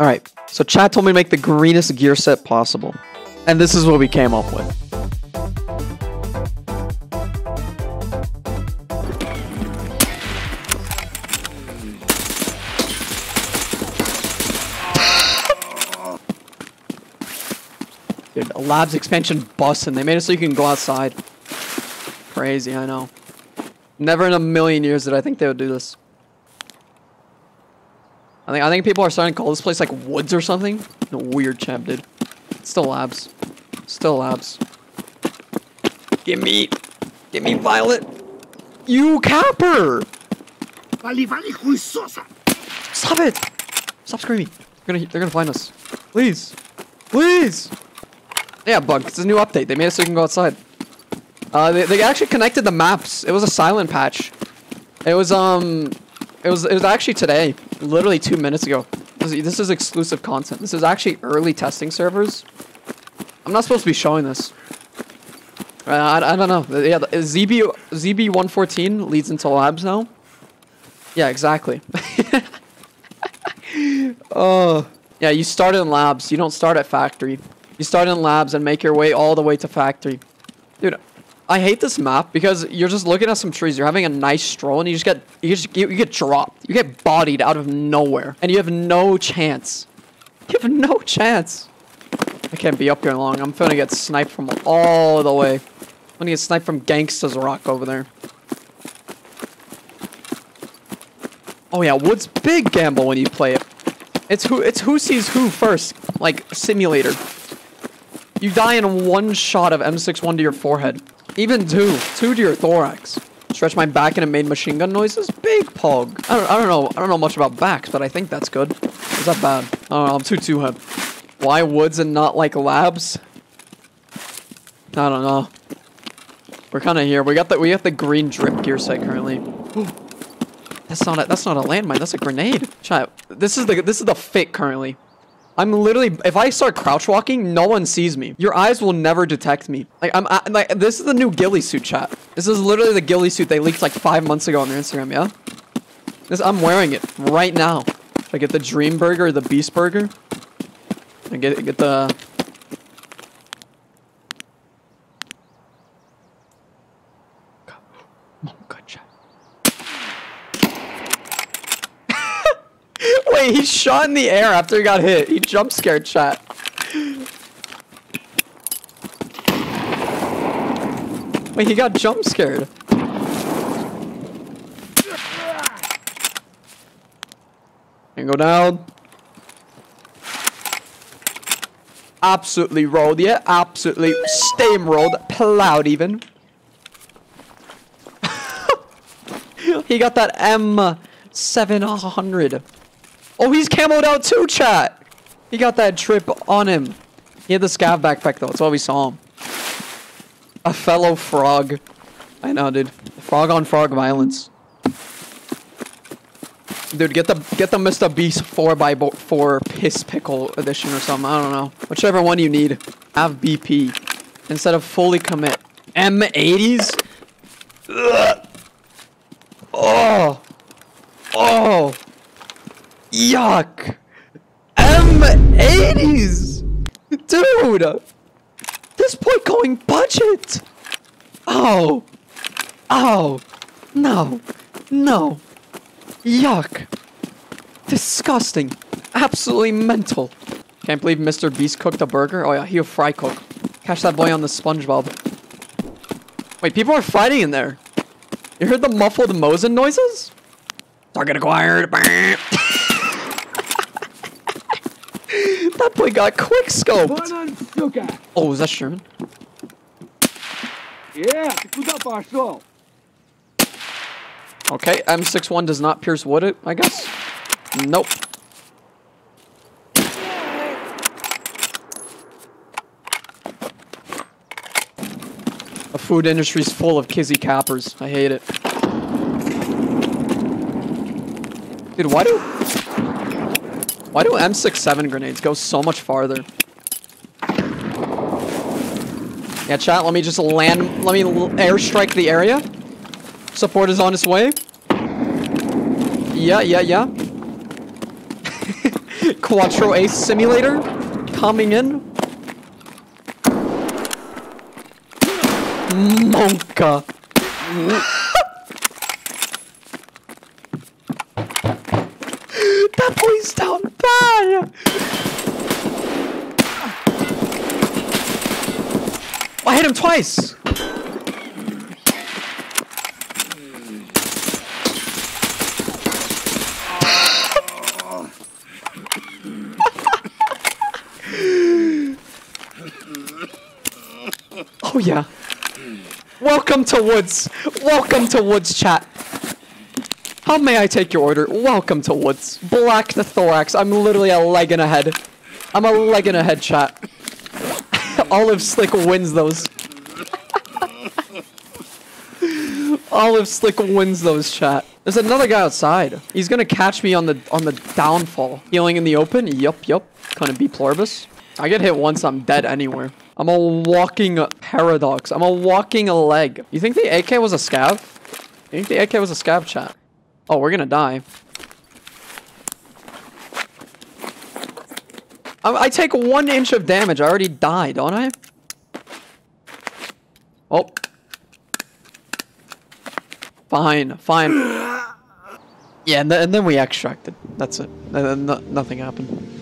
All right, so chat told me to make the greenest gear set possible, and this is what we came up with. Dude, a labs expansion bussin'. They made it so you can go outside. Crazy, I know. Never in a million years did I think they would do this. I think people are starting to call this place like woods or something. No, weird chap, dude. It's still labs. Still labs. Give me Violet. You capper! Stop it! Stop screaming. They're gonna find us. Please. Please! Yeah, bug. It's a new update. They made it so you can go outside. They actually connected the maps. It was a silent patch. It was actually today, literally 2 minutes ago. This is exclusive content. This is actually early testing servers. I'm not supposed to be showing this. I don't know. Yeah, ZB 114 leads into labs now. Yeah, exactly. Oh, yeah. You start in labs. You don't start at factory. You start in labs and make your way all the way to factory. Dude, I hate this map because you're just looking at some trees. You're having a nice stroll and you get dropped. You get bodied out of nowhere. And you have no chance. You have no chance. I can't be up here long. I'm gonna get sniped from all the way. I'm gonna get sniped from Gangsta's Rock over there. Oh yeah, Wood's big gamble when you play it. It's who sees who first. Like, simulator. You die in one shot of M61 to your forehead. Even two to your thorax. Stretched my back and it made machine gun noises. Big pog. I don't know much about backs, but I think that's good. Is that bad? Oh, I'm too head. Why woods and not like labs? I don't know. We're kind of here. We got the green drip gear set currently. Ooh. That's not a landmine. That's a grenade. Chat. This is the fit currently. I'm literally, if I start crouch walking, no one sees me. Your eyes will never detect me. Like, this is the new ghillie suit, chat. This is literally the ghillie suit they leaked like 5 months ago on their Instagram, yeah? I'm wearing it right now. Should I get the Dream Burger or the Beast Burger? I get the... Good chat. Wait, he shot in the air after he got hit. He jump scared, chat. Wait, he got jump scared. And go down. Absolutely rolled, yeah. Absolutely steamrolled, plowed even. He got that M700. Oh, he's camoed out too, chat. He got that drip on him. He had the scav backpack, though. That's why we saw him. A fellow frog. I know, dude. Frog on frog violence. Dude, get the Mr. Beast 4x4 Piss Pickle edition or something. I don't know. Whichever one you need. Have BP. Instead of fully commit. M80s? Ugh. Oh. Oh. Yuck! M80s! Dude! This point going budget! Oh! Oh! No! No! Yuck! Disgusting! Absolutely mental! Can't believe Mr. Beast cooked a burger. Oh yeah, he'll fry cook. Catch that boy on the SpongeBob. Wait, people are fighting in there. You heard the muffled Mosin noises? Target acquired! That boy got quickscoped. Oh, was that Sherman? Yeah. Okay, M61 does not pierce wood, it, I guess. Nope. The food industry is full of kizzy cappers. I hate it. Dude, why do M67 grenades go so much farther? Yeah, chat, let me just land... Let me airstrike the area. Support is on its way. Yeah. Quattro Ace Simulator coming in. Monka. That boy's down bad. I hit him twice. Oh yeah. Welcome to Woods. Welcome to Woods, chat. How may I take your order? Welcome to Woods. Black the thorax. I'm literally a leg and a head. I'm a leg and a head, chat. Olive Slick wins those. Olive Slick wins those, chat. There's another guy outside. He's gonna catch me on the downfall. Healing in the open? Yup, yup. Kind of B pluribus. I get hit once, I'm dead anywhere. I'm a walking paradox. I'm a walking leg. You think the AK was a scav? You think the AK was a scav, chat? Oh, we're gonna die. I take 1 inch of damage. I already died, don't I? Oh. Fine, fine. Yeah, and then we extracted. That's it. And then nothing happened.